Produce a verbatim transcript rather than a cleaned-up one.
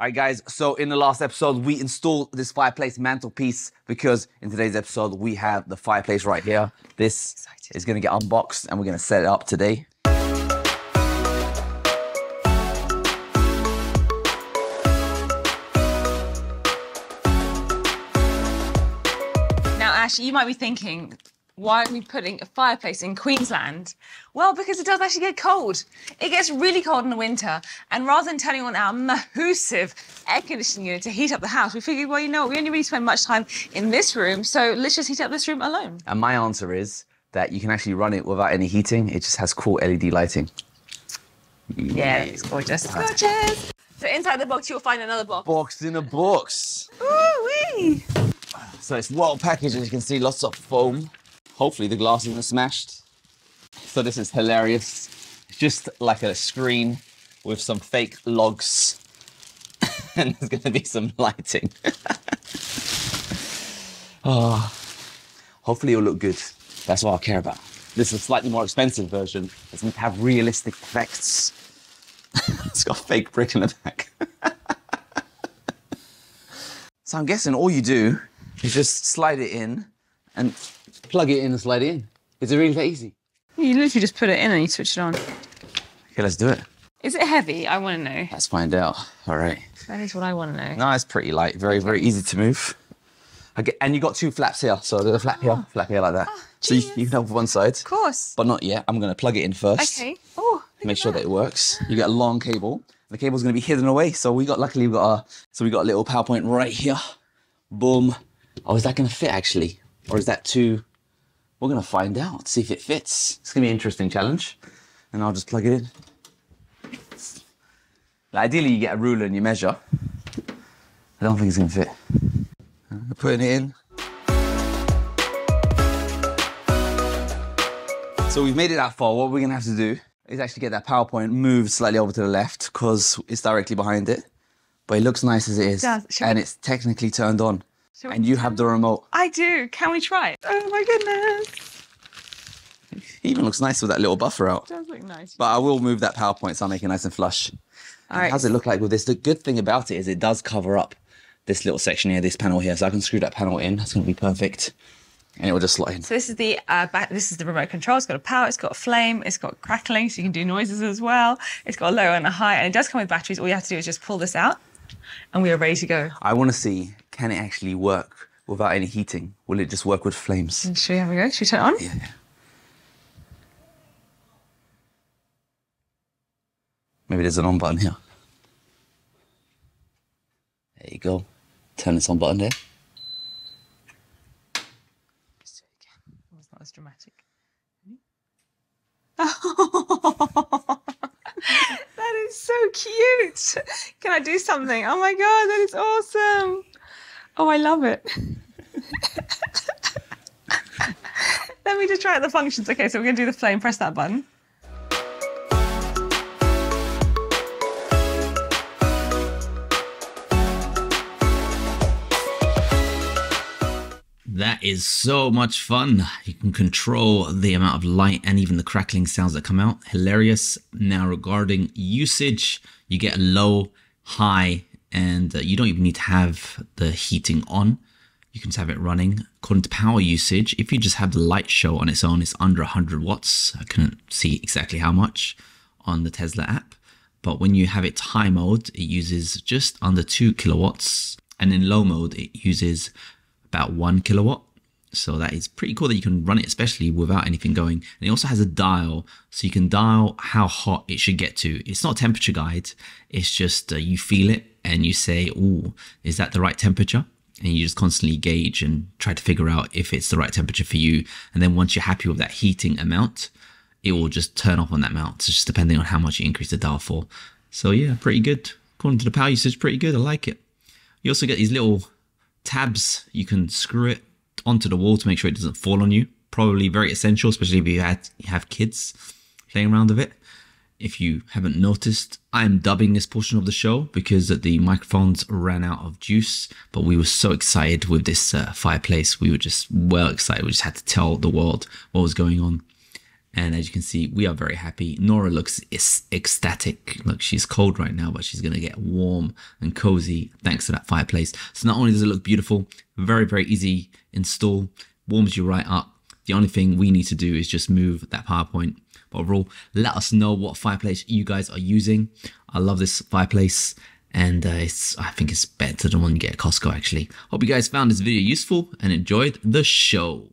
All right, guys, so in the last episode, we installed this fireplace mantelpiece because in today's episode, we have the fireplace right here. This Excited. Is gonna get unboxed and we're gonna set it up today. Now, Ash, you might be thinking, why aren't we putting a fireplace in Queensland? Well, because it does actually get cold. It gets really cold in the winter. And rather than turning on our massive air conditioning unit to heat up the house, we figured, well, you know what, we only really spend much time in this room, so let's just heat up this room alone. And my answer is that you can actually run it without any heating. It just has cool L E D lighting. Yeah, yeah, it's gorgeous. It's gorgeous. So inside the box, you'll find another box. Box in a box. Ooh-wee. So it's well packaged, as you can see, lots of foam. Hopefully the glass isn't smashed. So this is hilarious. It's just like a screen with some fake logs. And there's gonna be some lighting. Oh, hopefully it'll look good. That's what I care about. This is a slightly more expensive version. It's gonna have realistic effects. It's got fake brick in the back. So I'm guessing all you do is just slide it in and plug it in and slide it in. Is it really that easy? You literally just put it in and you switch it on. Okay, let's do it. Is it heavy? I want to know. Let's find out. All right. That is what I want to know. No, it's pretty light. Very, very easy to move. Okay, and you got two flaps here. So there's a flap oh. here, flap here like that. Oh, so you, you can have one side. Of course. But not yet. I'm going to plug it in first. Okay. Oh, make sure that. that it works. You get a long cable. The cable's going to be hidden away. So we got, luckily, we got our, so we got a little PowerPoint right here. Boom. Oh, is that going to fit actually? Or is that too... We're going to find out, see if it fits. It's going to be an interesting challenge. And I'll just plug it in. Now, ideally, you get a ruler and you measure. I don't think it's going to fit. I'm putting it in. So we've made it that far. What we're going to have to do is actually get that PowerPoint moved slightly over to the left because it's directly behind it. But it looks nice as it is. It does. Should and we... it's technically turned on. And you have the remote. I do. Can we try it? Oh, my goodness. It even looks nice with that little buffer out. It does look nice. But I will move that PowerPoint so I'll make it nice and flush. All right. How's it look like with this? The good thing about it is it does cover up this little section here, this panel here. So I can screw that panel in. That's going to be perfect. And it will just slide in. So this is the uh, back, this is the remote control. It's got a power, it's got a flame, it's got crackling, so you can do noises as well. It's got a low and a high, and it does come with batteries. All you have to do is just pull this out, and we are ready to go. I want to see... Can it actually work without any heating? Will it just work with flames? Should we have a go? Should we turn it on? Yeah. Maybe there's an on button here. There you go. Turn this on button there. Let's do it again. It was not as dramatic. Oh, that is so cute. Can I do something? Oh my God, that is awesome. Oh, I love it. Let me just try out the functions. Okay, so we're going to do the flame. Press that button. That is so much fun. You can control the amount of light and even the crackling sounds that come out. Hilarious. Now, regarding usage, you get a low, high, and uh, you don't even need to have the heating on. You can just have it running. According to power usage, if you just have the light show on its own, it's under one hundred watts. I couldn't see exactly how much on the Tesla app. But when you have it high mode, it uses just under two kilowatts. And in low mode, it uses about one kilowatt. So that is pretty cool that you can run it, especially without anything going. And it also has a dial, so you can dial how hot it should get to. It's not a temperature guide. It's just uh, you feel it. And you say, oh, is that the right temperature? And you just constantly gauge and try to figure out if it's the right temperature for you. And then once you're happy with that heating amount, it will just turn off on that amount. So just depending on how much you increase the dial for. So yeah, pretty good. According to the power usage, pretty good. I like it. You also get these little tabs. You can screw it onto the wall to make sure it doesn't fall on you. Probably very essential, especially if you, had, you have kids playing around with it. If you haven't noticed, I'm dubbing this portion of the show because the microphones ran out of juice, but we were so excited with this uh, fireplace. We were just well excited. We just had to tell the world what was going on. And as you can see, we are very happy. Nora looks ecstatic. Look, she's cold right now, but she's going to get warm and cozy thanks to that fireplace. So not only does it look beautiful, very, very easy install, warms you right up. The only thing we need to do is just move that PowerPoint. But overall, let us know what fireplace you guys are using. I love this fireplace. And uh, it's, I think it's better than one you get at Costco, actually. Hope you guys found this video useful and enjoyed the show.